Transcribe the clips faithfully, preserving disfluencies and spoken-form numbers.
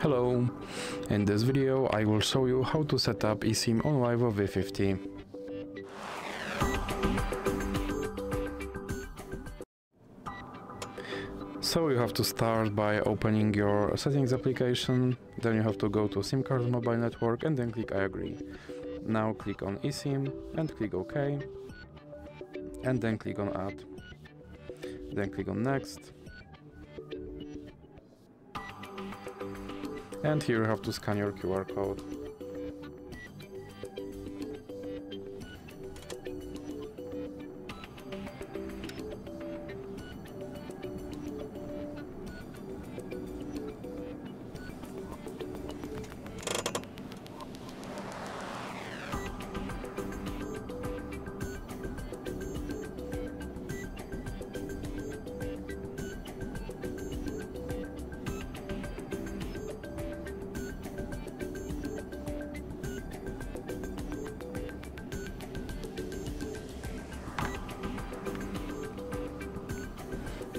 Hello! In this video I will show you how to set up eSIM on Vivo V fifty. So you have to start by opening your settings application, then you have to go to SIM card mobile network and then click I agree. Now click on eSIM and click OK, and then click on add, then click on next. And here you have to scan your Q R code.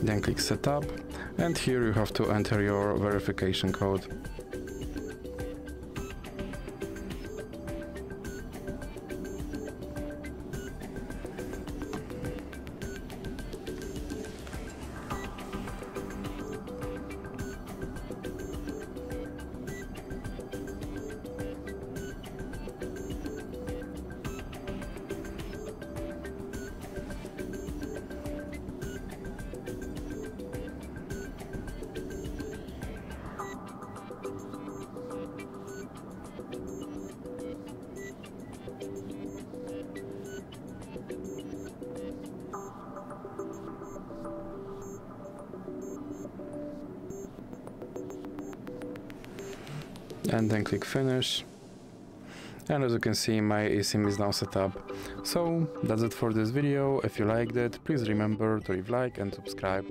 Then click Setup, and here you have to enter your verification code. And then click Finish, and as you can see my eSIM is now set up. So that's it for this video. If you liked it, please remember to leave like and subscribe.